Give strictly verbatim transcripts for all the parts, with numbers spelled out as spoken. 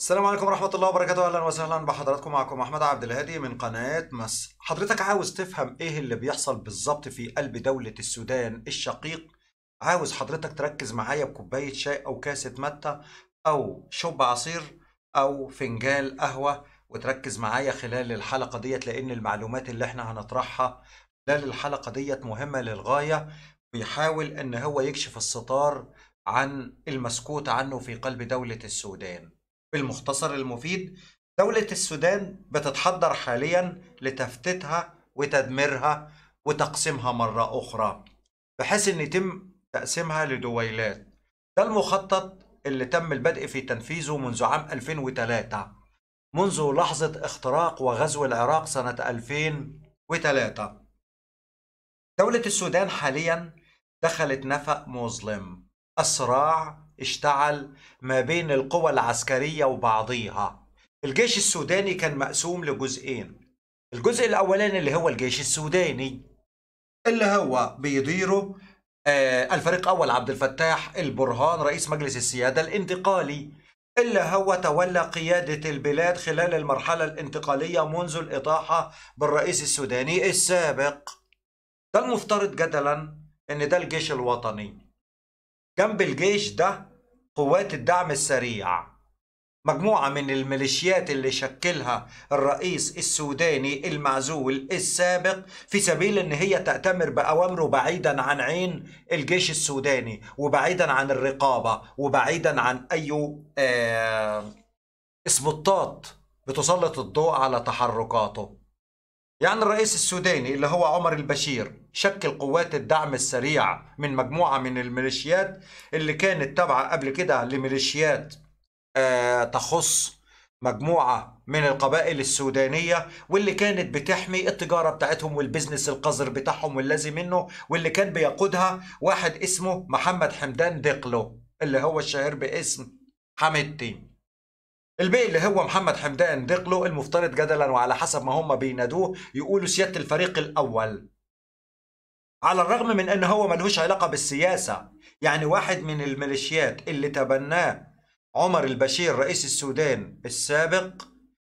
السلام عليكم ورحمة الله وبركاته. أهلا وسهلا بحضراتكم، معكم أحمد عبد الهادي من قناة مس. حضرتك عاوز تفهم إيه اللي بيحصل بالظبط في قلب دولة السودان الشقيق، عاوز حضرتك تركز معايا بكوباية شاي أو كاسة متة أو شوب عصير أو فنجال قهوة، وتركز معايا خلال الحلقة ديت، لأن المعلومات اللي احنا هنطرحها خلال الحلقة ديت مهمة للغاية. بيحاول إن هو يكشف الستار عن المسكوت عنه في قلب دولة السودان. بالمختصر المفيد، دولة السودان بتتحضر حاليا لتفتيتها وتدميرها وتقسيمها مرة أخرى، بحيث أن يتم تقسيمها لدويلات. ده المخطط اللي تم البدء في تنفيذه منذ عام ألفين وثلاثة، منذ لحظة اختراق وغزو العراق سنة ألفين وثلاثة. دولة السودان حاليا دخلت نفق مظلم، الصراع اشتعل ما بين القوى العسكرية وبعضيها. الجيش السوداني كان مقسوم لجزئين، الجزء الأولاني اللي هو الجيش السوداني اللي هو بيديره آه الفريق أول عبد الفتاح البرهان رئيس مجلس السيادة الانتقالي، اللي هو تولى قيادة البلاد خلال المرحلة الانتقالية منذ الإطاحة بالرئيس السوداني السابق. ده المفترض جدلا إن ده الجيش الوطني. جنب الجيش ده قوات الدعم السريع، مجموعة من الميليشيات اللي شكلها الرئيس السوداني المعزول السابق في سبيل ان هي تأتمر بأوامره بعيدا عن عين الجيش السوداني وبعيدا عن الرقابة وبعيدا عن اي آه اسبوتات بتسلط الضوء على تحركاته. يعني الرئيس السوداني اللي هو عمر البشير شكل قوات الدعم السريع من مجموعة من الميليشيات اللي كانت تابعة قبل كده لميليشيات آه تخص مجموعة من القبائل السودانية، واللي كانت بتحمي التجارة بتاعتهم والبزنس القذر بتاعهم واللازم منه، واللي كان بيقودها واحد اسمه محمد حمدان دقلو اللي هو الشهير باسم حميدتي. البي اللي هو محمد حمدان دقلو المفترض جدلا وعلى حسب ما هم بينادوه يقولوا سيادة الفريق الأول، على الرغم من أن هو ملهوش علاقة بالسياسة. يعني واحد من الميليشيات اللي تبناه عمر البشير رئيس السودان السابق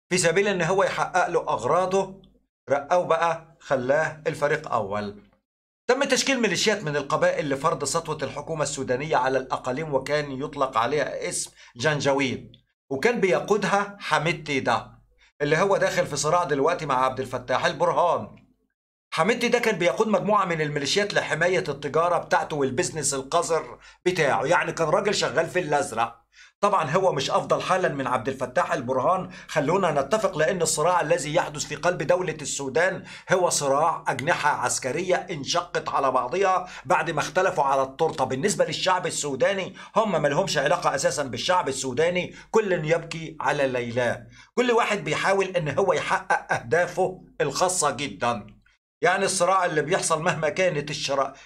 في سبيل أن هو يحقق له أغراضه، رقاه بقى خلاه الفريق أول. تم تشكيل ميليشيات من القبائل لفرض سطوة الحكومة السودانية على الأقاليم، وكان يطلق عليها اسم جنجاويد، وكان بيقودها حميدتي ده اللي هو داخل في صراع دلوقتي مع عبد الفتاح البرهان. حميدتي ده كان بيقود مجموعة من الميليشيات لحماية التجارة بتاعته والبزنس القذر بتاعه، يعني كان راجل شغال في الأزرق. طبعا هو مش أفضل حالا من عبد الفتاح البرهان، خلونا نتفق، لأن الصراع الذي يحدث في قلب دولة السودان هو صراع أجنحة عسكرية انشقت على بعضها بعد ما اختلفوا على التورتة. بالنسبة للشعب السوداني هم ملهمش علاقة أساسا بالشعب السوداني، كل يبكي على ليلاه، كل واحد بيحاول أن هو يحقق أهدافه الخاصة جدا. يعني الصراع اللي بيحصل مهما كانت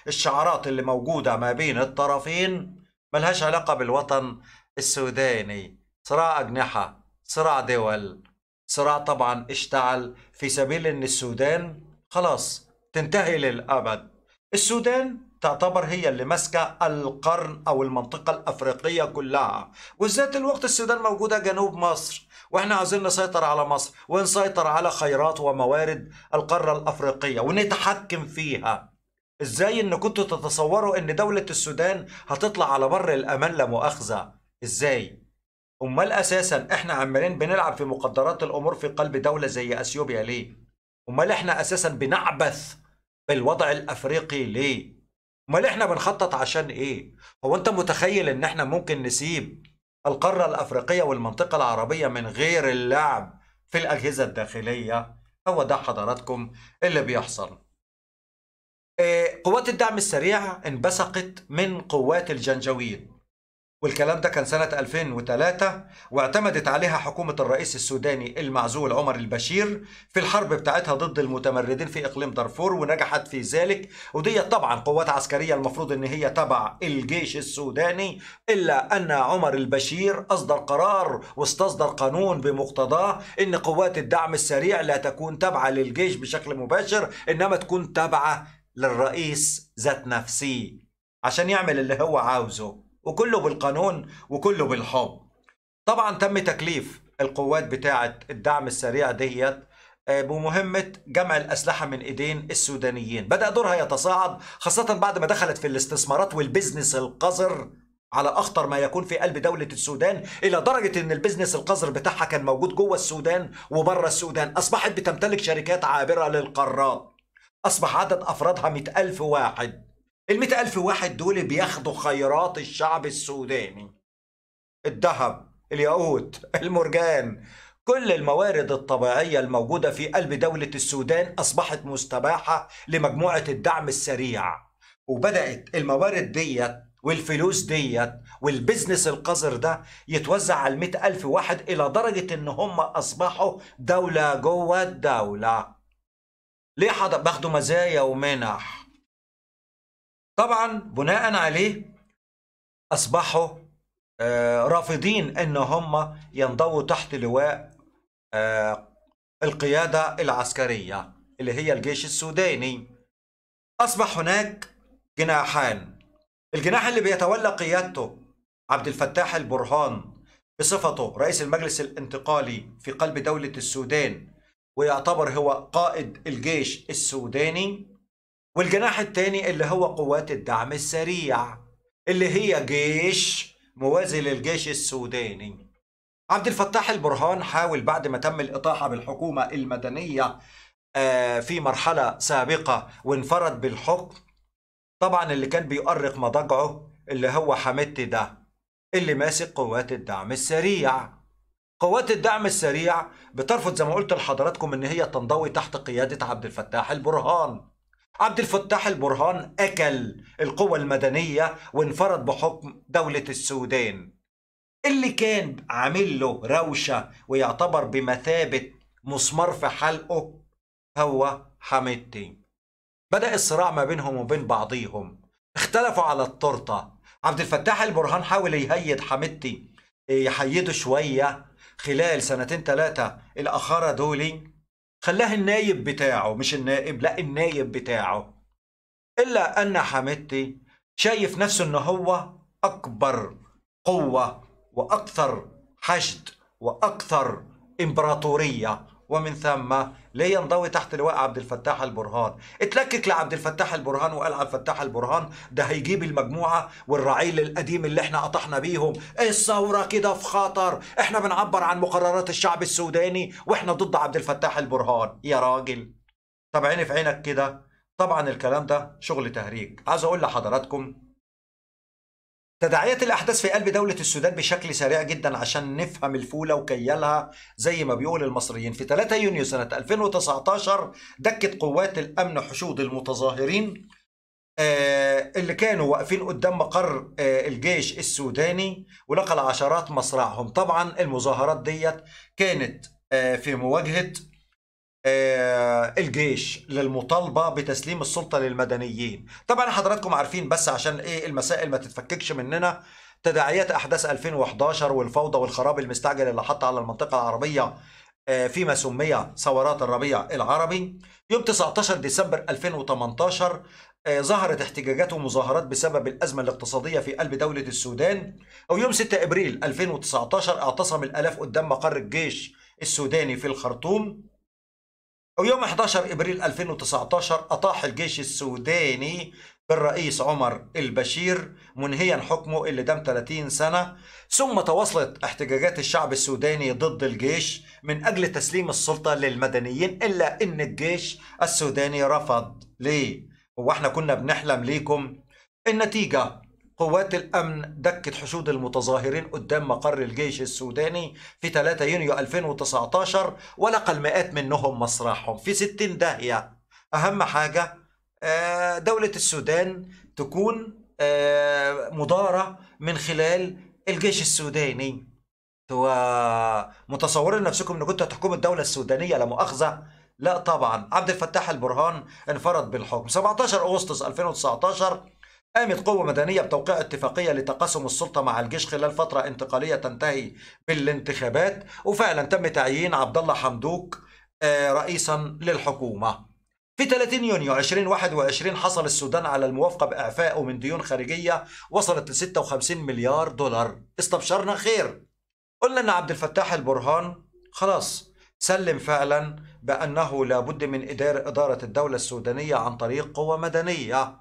الشعارات اللي موجودة ما بين الطرفين ملهاش علاقة بالوطن السوداني. صراع أجنحة، صراع دول، صراع طبعا اشتعل في سبيل ان السودان خلاص تنتهي للأبد. السودان تعتبر هي اللي ماسكة القرن أو المنطقة الأفريقية كلها، وذات الوقت السودان موجودة جنوب مصر، واحنا عايزين نسيطر على مصر ونسيطر على خيرات وموارد القارة الأفريقية ونتحكم فيها. ازاي ان كنتوا تتصوروا ان دولة السودان هتطلع على بر الأمان لا مؤاخذة؟ ازاي؟ امال اساسا احنا عمالين بنلعب في مقدرات الامور في قلب دولة زي اثيوبيا ليه؟ امال احنا اساسا بنعبث بالوضع الافريقي ليه؟ امال احنا بنخطط عشان ايه؟ هو انت متخيل ان احنا ممكن نسيب القارة الأفريقية والمنطقة العربية من غير اللعب في الأجهزة الداخلية؟ هو ده حضراتكم اللي بيحصل. قوات الدعم السريع انبثقت من قوات الجنجاويد، والكلام ده كان سنة ألفين وثلاثة، واعتمدت عليها حكومة الرئيس السوداني المعزول عمر البشير في الحرب بتاعتها ضد المتمردين في إقليم دارفور، ونجحت في ذلك. ودي طبعا قوات عسكرية المفروض إن هي تبع الجيش السوداني، إلا أن عمر البشير أصدر قرار واستصدر قانون بمقتضاه إن قوات الدعم السريع لا تكون تابعة للجيش بشكل مباشر، إنما تكون تابعة للرئيس ذات نفسه عشان يعمل اللي هو عاوزه، وكله بالقانون وكله بالحب. طبعا تم تكليف القوات بتاعة الدعم السريع ديت بمهمة جمع الأسلحة من إيدين السودانيين. بدأ دورها يتصاعد خاصة بعد ما دخلت في الاستثمارات والبزنس القذر على أخطر ما يكون في قلب دولة السودان، إلى درجة إن البزنس القذر بتاعها كان موجود جوه السودان وبره السودان. أصبحت بتمتلك شركات عابرة للقارات، أصبح عدد أفرادها مئة ألف واحد. المئة ألف واحد دول بياخدوا خيرات الشعب السوداني، الذهب، الياقوت، المرجان، كل الموارد الطبيعية الموجودة في قلب دولة السودان أصبحت مستباحة لمجموعة الدعم السريع. وبدأت الموارد ديت والفلوس ديت والبزنس القذر ده يتوزع على المئة ألف واحد، إلى درجة إن هم أصبحوا دولة جوه الدولة. ليه حضرتك؟ باخدوا مزايا ومنح. طبعا بناء عليه أصبحوا آه رافضين إن هم ينضووا تحت لواء آه القيادة العسكرية اللي هي الجيش السوداني. أصبح هناك جناحان، الجناح اللي بيتولى قيادته عبد الفتاح البرهان بصفته رئيس المجلس الانتقالي في قلب دولة السودان، ويعتبر هو قائد الجيش السوداني. والجناح الثاني اللي هو قوات الدعم السريع اللي هي جيش موازي للجيش السوداني. عبد الفتاح البرهان حاول بعد ما تم الإطاحة بالحكومة المدنية في مرحلة سابقة وانفرد بالحكم، طبعا اللي كان بيؤرق مضجعه اللي هو حميدتي ده اللي ماسك قوات الدعم السريع. قوات الدعم السريع بترفض زي ما قلت لحضراتكم ان هي تنضوي تحت قيادة عبد الفتاح البرهان. عبد الفتاح البرهان أكل القوى المدنية وانفرد بحكم دولة السودان، اللي كان عامل له روشة ويعتبر بمثابة مسمار في حلقه هو حميدتي. بدأ الصراع ما بينهم وبين بعضيهم، اختلفوا على التورتة. عبد الفتاح البرهان حاول يهيد حميدتي، يحيده شوية خلال سنتين ثلاثة الأخرة دولي، خلاه النايب بتاعه، مش النائب، لا النايب بتاعه. إلا أن حميدتي شايف نفسه إن هو أكبر قوة وأكثر حشد وأكثر إمبراطورية، ومن ثم ليه ينضوي تحت لواء عبد الفتاح البرهان. اتلكك لعبد الفتاح البرهان وقال عبد الفتاح البرهان ده هيجيب المجموعه والرعيل القديم اللي احنا قطعنا بيهم، الثوره كده في خطر، احنا بنعبر عن مقررات الشعب السوداني واحنا ضد عبد الفتاح البرهان. يا راجل طب عيني في عينك كده. طبعا الكلام ده شغل تهريج. عايز اقول لحضراتكم تداعيات الأحداث في قلب دولة السودان بشكل سريع جدا عشان نفهم الفولة وكيالها زي ما بيقول المصريين. في ثلاثة يونيو سنة ألفين وتسعة عشر دكت قوات الأمن حشود المتظاهرين آه اللي كانوا واقفين قدام مقر آه الجيش السوداني، ولقى عشرات مصرعهم. طبعا المظاهرات ديت كانت آه في مواجهة آه الجيش للمطالبه بتسليم السلطه للمدنيين. طبعا حضراتكم عارفين، بس عشان ايه المسائل ما تتفككش مننا، تداعيات احداث ألفين وأحد عشر والفوضى والخراب المستعجل اللي حط على المنطقه العربيه آه فيما سمي ثورات الربيع العربي. يوم تسعة عشر ديسمبر ألفين وثمانية عشر آه ظهرت احتجاجات ومظاهرات بسبب الازمه الاقتصاديه في قلب دوله السودان. ويوم ستة ابريل ألفين وتسعة عشر اعتصم الالاف قدام مقر الجيش السوداني في الخرطوم. ويوم أحد عشر إبريل ألفين وتسعة عشر أطاح الجيش السوداني بالرئيس عمر البشير منهيا حكمه اللي دام ثلاثين سنة. ثم تواصلت احتجاجات الشعب السوداني ضد الجيش من أجل تسليم السلطة للمدنيين، إلا إن الجيش السوداني رفض. ليه؟ هو احنا كنا بنحلم ليكم؟ النتيجة قوات الأمن دكت حشود المتظاهرين قدام مقر الجيش السوداني في ثلاثة يونيو ألفين وتسعة عشر، ولقى المئات منهم مصرعهم في ستين داهية. أهم حاجة دولة السودان تكون مدارة من خلال الجيش السوداني. متصورين نفسكم إن كنتوا هتحكموا الدولة السودانية لا مؤاخذة؟ لا طبعا. عبد الفتاح البرهان انفرد بالحكم. سبعة عشر أغسطس ألفين وتسعة عشر قامت قوة مدنية بتوقيع اتفاقية لتقاسم السلطة مع الجيش خلال فترة انتقالية تنتهي بالانتخابات، وفعلا تم تعيين عبد الله حمدوك رئيسا للحكومة. في ثلاثين يونيو ألفين وواحد وعشرين حصل السودان على الموافقة بإعفائه من ديون خارجية وصلت ل ستة وخمسين مليار دولار. استبشرنا خير، قلنا أن عبد الفتاح البرهان خلاص سلم فعلا بأنه لابد من إدارة الدولة السودانية عن طريق قوة مدنية.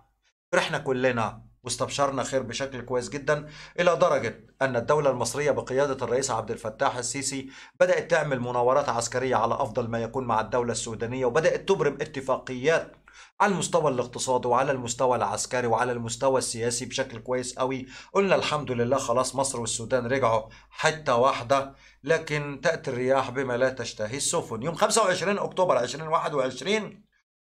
فرحنا كلنا واستبشرنا خير بشكل كويس جدا، إلى درجة أن الدولة المصرية بقيادة الرئيس عبد الفتاح السيسي بدأت تعمل مناورات عسكرية على أفضل ما يكون مع الدولة السودانية، وبدأت تبرم اتفاقيات على المستوى الاقتصادي وعلى المستوى العسكري وعلى المستوى السياسي بشكل كويس قوي. قلنا الحمد لله خلاص مصر والسودان رجعوا حتة واحدة، لكن تأتي الرياح بما لا تشتهي السفن. يوم خمسة وعشرين أكتوبر ألفين وواحد وعشرين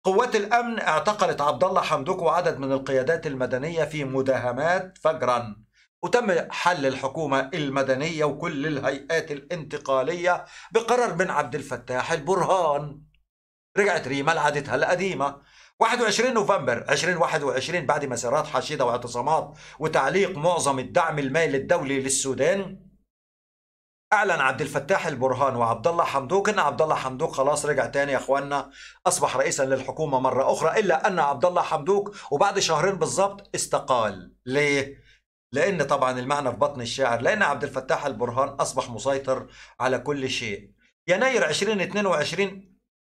قوات الأمن اعتقلت عبد الله حمدوك وعدد من القيادات المدنية في مداهمات فجرا، وتم حل الحكومة المدنية وكل الهيئات الانتقالية بقرار من عبد الفتاح البرهان. رجعت ريما لعادتها القديمة. واحد وعشرين نوفمبر ألفين وواحد وعشرين بعد مسارات حشيدة واعتصامات وتعليق معظم الدعم المالي الدولي للسودان، أعلن عبد الفتاح البرهان وعبد الله حمدوك إن عبد الله حمدوك خلاص رجع تاني يا إخوانا، أصبح رئيسا للحكومة مرة أخرى. إلا أن عبد الله حمدوك وبعد شهرين بالظبط استقال. ليه؟ لأن طبعا المعنى في بطن الشاعر، لأن عبد الفتاح البرهان أصبح مسيطر على كل شيء. يناير ألفين واثنين وعشرين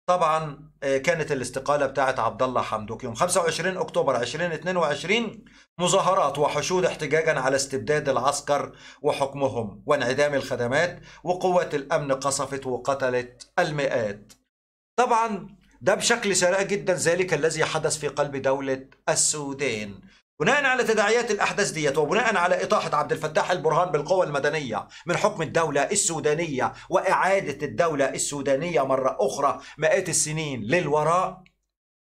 طبعا كانت الاستقالة بتاعت عبد الله حمدوك. يوم خمسة وعشرين أكتوبر ألفين واثنين وعشرين مظاهرات وحشود احتجاجا على استبداد العسكر وحكمهم وانعدام الخدمات، وقوات الأمن قصفت وقتلت المئات. طبعا ده بشكل سريع جدا ذلك الذي حدث في قلب دولة السودان. بناء على تداعيات الأحداث ديت وبناء على إطاحة عبد الفتاح البرهان بالقوى المدنية من حكم الدولة السودانية وإعادة الدولة السودانية مرة أخرى مئات السنين للوراء،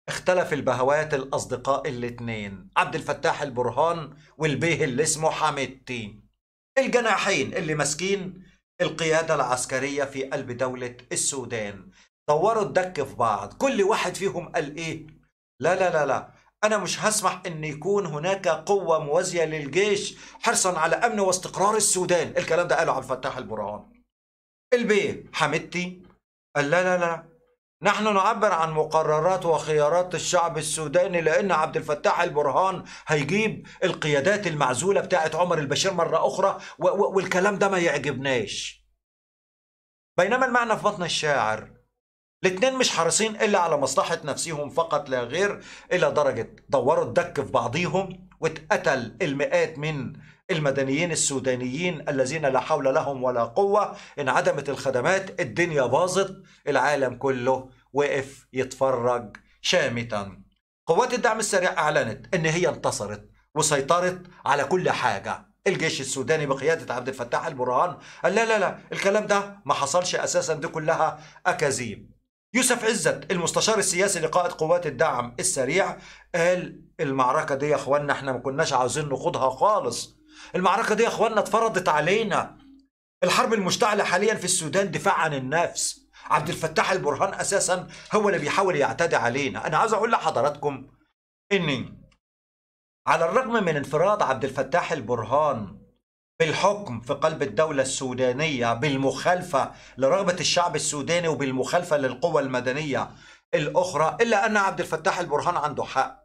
اختلف البهوات الأصدقاء الاثنين، عبد الفتاح البرهان والبيه اللي اسمه حميدتي، الجناحين اللي ماسكين القيادة العسكرية في قلب دولة السودان. دوروا الدك في بعض، كل واحد فيهم قال إيه؟ لا لا لا لا، أنا مش هسمح إن يكون هناك قوة موازية للجيش حرصا على أمن واستقرار السودان. الكلام ده قاله عبد الفتاح البرهان. البيه حميدتي قال لا لا لا، نحن نعبر عن مقررات وخيارات الشعب السوداني، لأن عبد الفتاح البرهان هيجيب القيادات المعزولة بتاعت عمر البشير مرة أخرى والكلام ده ما يعجبناش. بينما المعنى في بطن الشاعر، الاتنين مش حريصين إلا على مصلحة نفسهم فقط لا غير، إلى درجة دوروا الدك في بعضيهم واتقتل المئات من المدنيين السودانيين الذين لا حول لهم ولا قوة. انعدمت الخدمات، الدنيا باظت، العالم كله وقف يتفرج شامتا. قوات الدعم السريع أعلنت إن هي انتصرت وسيطرت على كل حاجة. الجيش السوداني بقيادة عبد الفتاح البرهان قال لا لا لا، الكلام ده ما حصلش أساسا، دي كلها أكاذيب. يوسف عزت المستشار السياسي لقائد قوات الدعم السريع قال المعركة دي يا اخوانا احنا ما كناش عاوزين نخوضها خالص، المعركة دي يا اخوانا اتفرضت علينا. الحرب المشتعلة حاليا في السودان دفاع عن النفس، عبد الفتاح البرهان اساسا هو اللي بيحاول يعتدي علينا. انا عاوز اقول لحضراتكم ان على الرغم من انفراد عبد الفتاح البرهان بالحكم في قلب الدولة السودانية بالمخالفة لرغبة الشعب السوداني وبالمخالفة للقوى المدنية الأخرى، إلا أن عبد الفتاح البرهان عنده حق.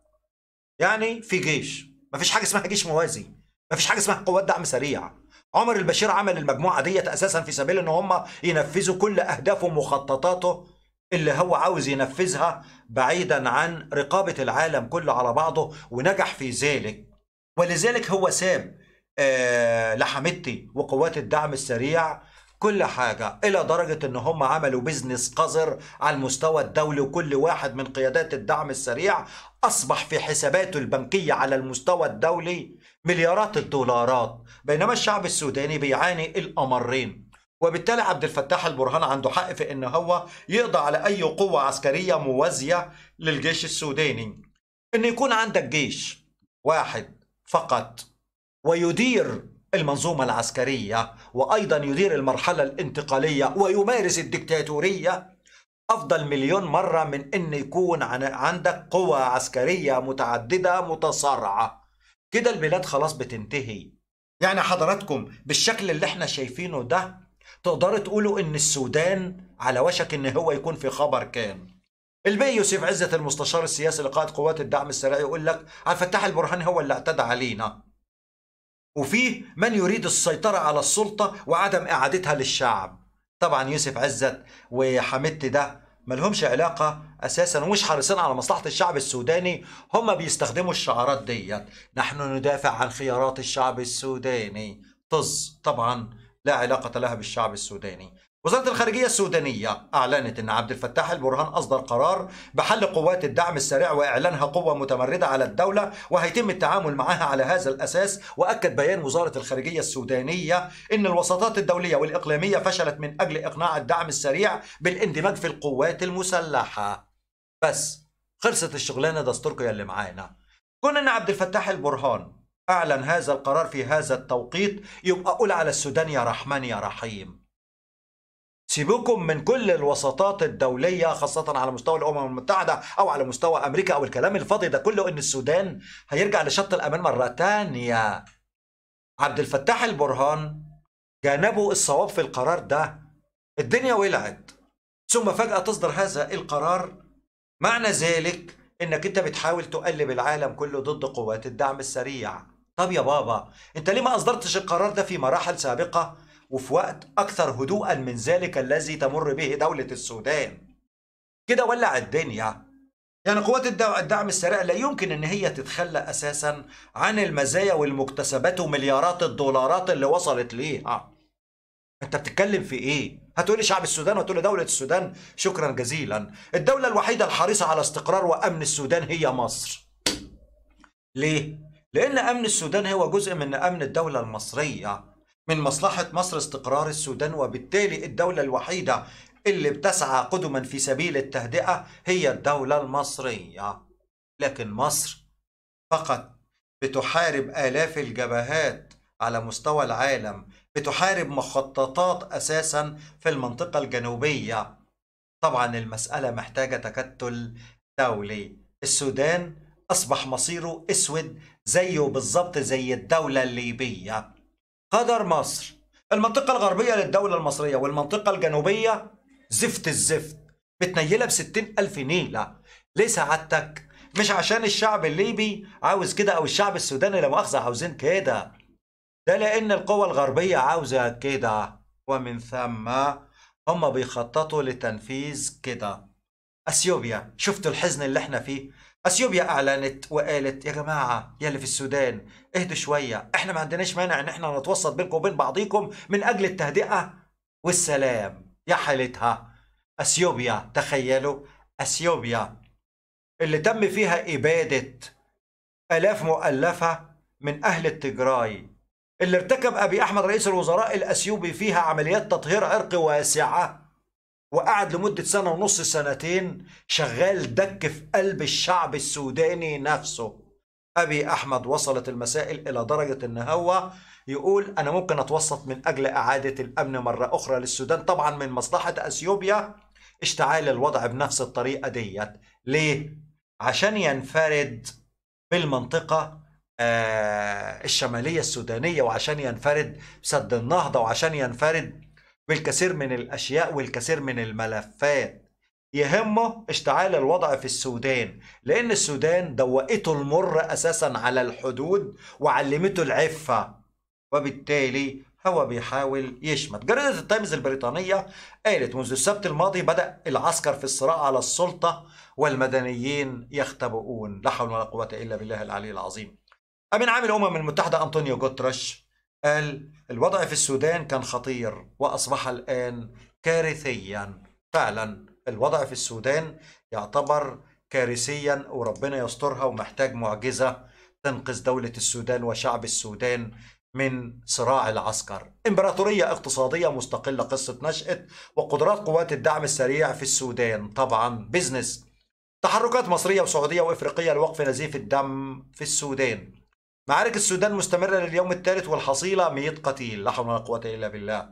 يعني في جيش، مفيش حاجة اسمها جيش موازي، مفيش حاجة اسمها قوات دعم سريع. عمر البشير عمل المجموعة ديت أساسا في سبيل أن هم ينفذوا كل أهدافه ومخططاته اللي هو عاوز ينفذها بعيدا عن رقابة العالم كله على بعضه، ونجح في ذلك. ولذلك هو ساب أه لحميدتي وقوات الدعم السريع كل حاجة، إلى درجة إن هم عملوا بيزنس قذر على المستوى الدولي، وكل واحد من قيادات الدعم السريع أصبح في حساباته البنكية على المستوى الدولي مليارات الدولارات، بينما الشعب السوداني بيعاني الأمرين. وبالتالي عبد الفتاح البرهان عنده حق في إن هو يقضي على أي قوة عسكرية موازية للجيش السوداني. إن يكون عندك جيش واحد فقط ويدير المنظومة العسكرية وأيضا يدير المرحلة الانتقالية ويمارس الدكتاتورية، أفضل مليون مرة من أن يكون عندك قوى عسكرية متعددة متصارعة. كده البلاد خلاص بتنتهي. يعني حضراتكم بالشكل اللي احنا شايفينه ده تقدروا تقولوا أن السودان على وشك أن هو يكون في خبر كام. البي يوسف عزت المستشار السياسي لقائد قوات الدعم السريع يقول لك عبد الفتاح البرهان هو اللي اعتدى علينا. وفيه من يريد السيطرة على السلطة وعدم إعادتها للشعب. طبعا يوسف عزت وحميدتي ده ملهمش علاقة أساسا ومش حريصين على مصلحة الشعب السوداني، هم بيستخدموا الشعارات ديت، نحن ندافع عن خيارات الشعب السوداني. طز طبعا لا علاقة لها بالشعب السوداني. وزارة الخارجية السودانية أعلنت أن عبد الفتاح البرهان أصدر قرار بحل قوات الدعم السريع وإعلانها قوة متمردة على الدولة وهيتم التعامل معها على هذا الأساس. وأكد بيان وزارة الخارجية السودانية أن الوساطات الدولية والإقليمية فشلت من أجل إقناع الدعم السريع بالاندماج في القوات المسلحة. بس خلصت الشغلانة، ده تركيا اللي معانا. كون أن عبد الفتاح البرهان أعلن هذا القرار في هذا التوقيت يبقى أقول على السودان يا رحمن يا رحيم، سيبكم من كل الوساطات الدولية خاصة على مستوى الأمم المتحدة أو على مستوى أمريكا أو الكلام الفاضي ده كله، إن السودان هيرجع لشط الأمان مرة تانية. عبد الفتاح البرهان جانبه الصواب في القرار ده، الدنيا ولعت ثم فجأة تصدر هذا القرار. معنى ذلك إنك أنت بتحاول تقلب العالم كله ضد قوات الدعم السريع. طب يا بابا أنت ليه ما أصدرتش القرار ده في مراحل سابقة وفي وقت أكثر هدوءا من ذلك الذي تمر به دولة السودان؟ كده ولع الدنيا. يعني قوات الدعم السريع لا يمكن أن هي تتخلى أساسا عن المزايا والمكتسبات ومليارات الدولارات اللي وصلت ليها. أنت بتتكلم في إيه؟ هتقولي شعب السودان وتقولي دولة السودان؟ شكرا جزيلا. الدولة الوحيدة الحريصة على استقرار وأمن السودان هي مصر. ليه؟ لأن أمن السودان هو جزء من أمن الدولة المصرية، من مصلحة مصر استقرار السودان، وبالتالي الدولة الوحيدة اللي بتسعى قدما في سبيل التهدئة هي الدولة المصرية. لكن مصر فقط بتحارب آلاف الجبهات على مستوى العالم، بتحارب مخططات أساسا في المنطقة الجنوبية. طبعا المسألة محتاجة تكتل دولي. السودان أصبح مصيره أسود زيه بالظبط زي الدولة الليبية. قدر مصر المنطقة الغربية للدولة المصرية والمنطقة الجنوبية زفت الزفت، بتنيلها بستين ألف نيلة. ليه سعادتك؟ مش عشان الشعب الليبي عاوز كده أو الشعب السوداني لا مؤاخذة عاوزين كده، ده لأن القوى الغربية عاوزة كده، ومن ثم هم بيخططوا لتنفيذ كده. أثيوبيا، شفتوا الحزن اللي احنا فيه؟ اثيوبيا اعلنت وقالت يا جماعه يا اللي في السودان اهدوا شويه، احنا ما عندناش مانع ان احنا نتوسط بينكم وبين بعضيكم من اجل التهدئه والسلام. يا حالتها اثيوبيا، تخيلوا اثيوبيا اللي تم فيها اباده الاف مؤلفه من اهل التجراي، اللي ارتكب ابي احمد رئيس الوزراء الاثيوبي فيها عمليات تطهير عرقي واسعه وقعد لمدة سنة ونص سنتين شغال دك في قلب الشعب السوداني نفسه. أبي أحمد وصلت المسائل إلى درجة إن هو يقول أنا ممكن أتوسط من أجل إعادة الأمن مرة أخرى للسودان. طبعا من مصلحة أثيوبيا اشتعال الوضع بنفس الطريقة ديت. ليه؟ عشان ينفرد بالمنطقة آه الشمالية السودانية، وعشان ينفرد بسد النهضة، وعشان ينفرد بالكثير من الأشياء والكثير من الملفات. يهمه اشتعال الوضع في السودان، لأن السودان دوقته المر أساسا على الحدود وعلمته العفة، وبالتالي هو بيحاول يشمت. جريدة التايمز البريطانية قالت منذ السبت الماضي بدأ العسكر في الصراع على السلطة والمدنيين يختبئون. لا حول ولا قوة إلا بالله العلي العظيم. أمين عام الأمم المتحدة أنطونيو جوترش قال الوضع في السودان كان خطير وأصبح الآن كارثيا. فعلا الوضع في السودان يعتبر كارثيا، وربنا يسترها، ومحتاج معجزة تنقذ دولة السودان وشعب السودان من صراع العسكر. إمبراطورية اقتصادية مستقلة، قصة نشأة وقدرات قوات الدعم السريع في السودان. طبعا بيزنس، تحركات مصرية وسعودية وإفريقية لوقف نزيف الدم في السودان. معارك السودان مستمرة لليوم الثالث والحصيلة مئة قتيل. لا حول ولا قوة إلا بالله.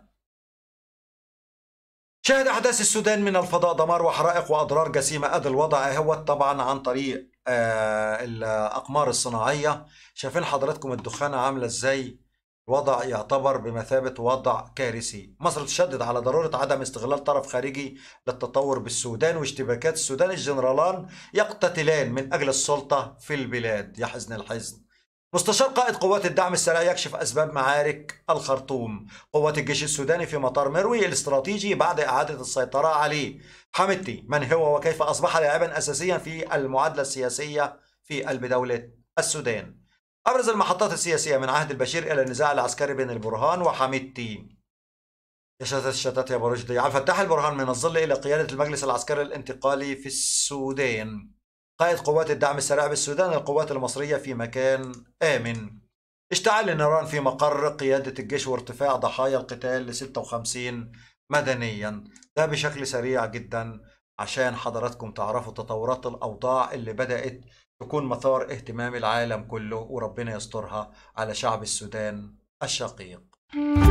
شهد أحداث السودان من الفضاء دمار وحرائق وأضرار جسيمة. أدى الوضع أهوت طبعا عن طريق آه الأقمار الصناعية. شايفين حضراتكم الدخانة عاملة إزاي؟ الوضع يعتبر بمثابة وضع كارثي. مصر تشدد على ضرورة عدم استغلال طرف خارجي للتطور بالسودان واشتباكات السودان. الجنرالان يقتتلان من أجل السلطة في البلاد. يا حزن الحزن. مستشار قائد قوات الدعم السريع يكشف أسباب معارك الخرطوم. قوات الجيش السوداني في مطار مروي الاستراتيجي بعد إعادة السيطرة عليه. حميدتي من هو وكيف أصبح لاعبا أساسيا في المعادلة السياسية في قلب دولة السودان؟ أبرز المحطات السياسية من عهد البشير إلى النزاع العسكري بين البرهان وحميدتي. يا شتات الشتات يا أبو رشدي. عبد الفتاح البرهان من الظل إلى قيادة المجلس العسكري الانتقالي في السودان. قائد قوات الدعم السريع بالسودان القوات المصرية في مكان آمن. اشتعال النيران في مقر قيادة الجيش وارتفاع ضحايا القتال ل ستة وخمسين مدنيا. ده بشكل سريع جدا عشان حضراتكم تعرفوا تطورات الأوضاع اللي بدأت تكون مثار اهتمام العالم كله، وربنا يسترها على شعب السودان الشقيق.